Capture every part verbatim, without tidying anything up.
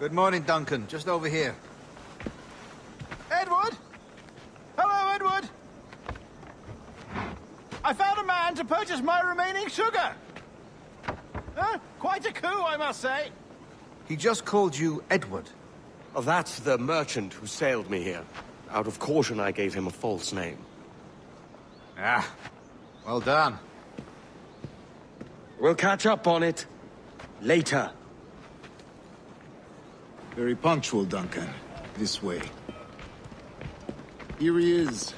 Good morning, Duncan. Just over here. Edward? Hello, Edward! I found a man to purchase my remaining sugar! Huh? Quite a coup, I must say. He just called you Edward. Oh, that's the merchant who sailed me here. Out of caution, I gave him a false name. Ah, well done. We'll catch up on it later. Very punctual, Duncan. This way. Here he is.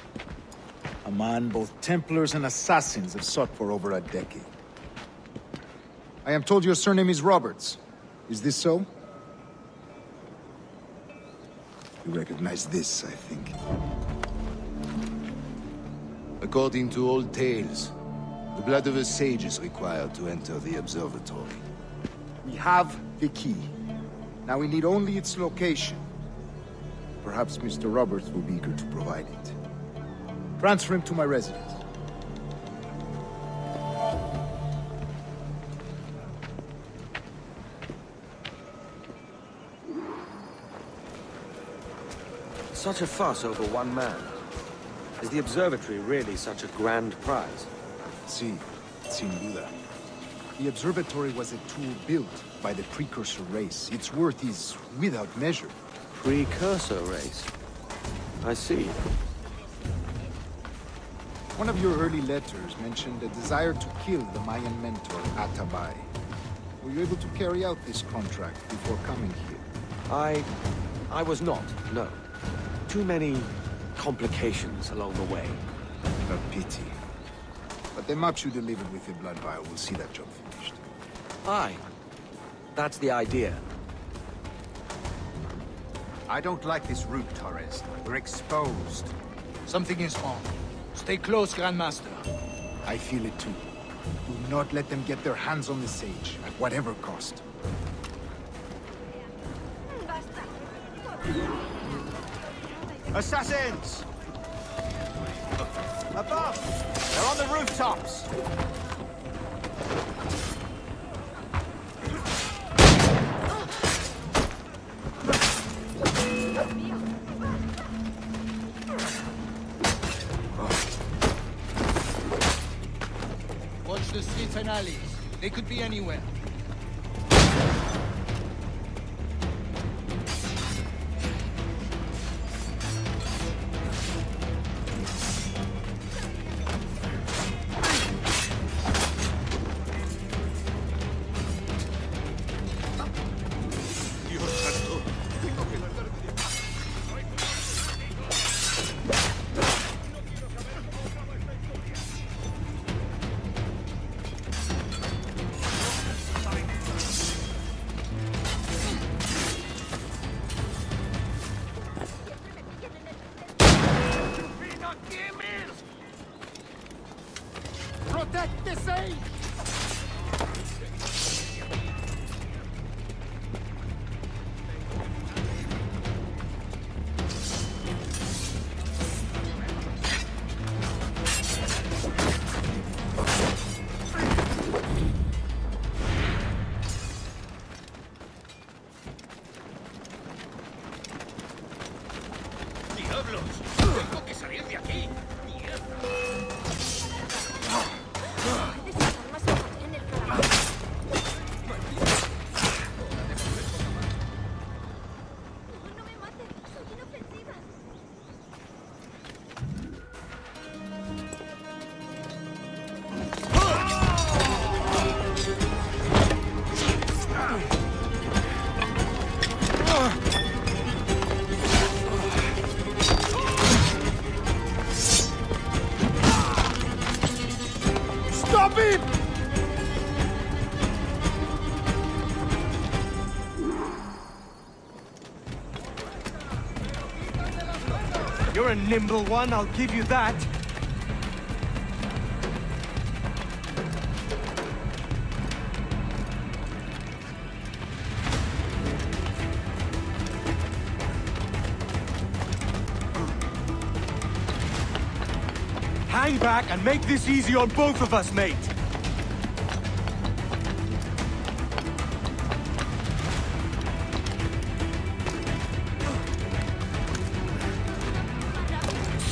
A man both Templars and assassins have sought for over a decade. I am told your surname is Roberts. Is this so? You recognize this, I think. According to old tales, the blood of a sage is required to enter the observatory. We have the key. Now we need only its location. Perhaps Mister Roberts will be eager to provide it. Transfer him to my residence. Such a fuss over one man. Is the observatory really such a grand prize? Si, sin duda. The observatory was a tool built by the precursor race. Its worth is without measure. Precursor race? I see. One of your early letters mentioned a desire to kill the Mayan mentor, Atabai. Were you able to carry out this contract before coming here? I... I was not, no. Too many complications along the way. A pity. But the maps you delivered with the blood vial will see that job finished. Aye. That's the idea. I don't like this route, Torres. We're exposed. Something is wrong. Stay close, Grandmaster. I feel it too. Do not let them get their hands on the sage, at whatever cost. Assassins! Above! They're on the rooftops! Watch the streets and alleys. They could be anywhere. You're a nimble one, I'll give you that. Hang back and make this easy on both of us, mate.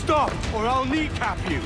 Stop, or I'll kneecap you!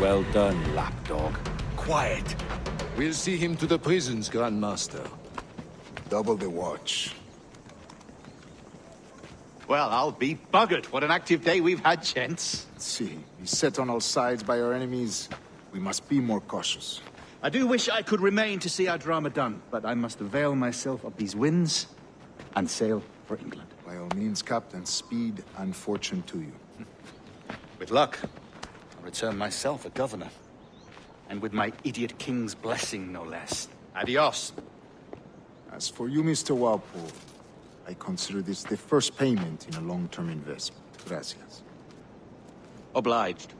Well done, lapdog. Quiet. We'll see him to the prisons, Grandmaster. Double the watch. Well, I'll be buggered. What an active day we've had, gents. Let's see. We're set on all sides by our enemies. We must be more cautious. I do wish I could remain to see our drama done, but I must avail myself of these winds and sail for England. By all means, Captain, speed and fortune to you. With luck, I'll return myself a governor. And with my idiot king's blessing, no less. Adios. As for you, Mister Walpole, I consider this the first payment in a long-term investment. Gracias. Obliged.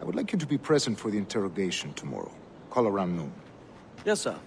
I would like you to be present for the interrogation tomorrow. Call around noon. Yes, sir.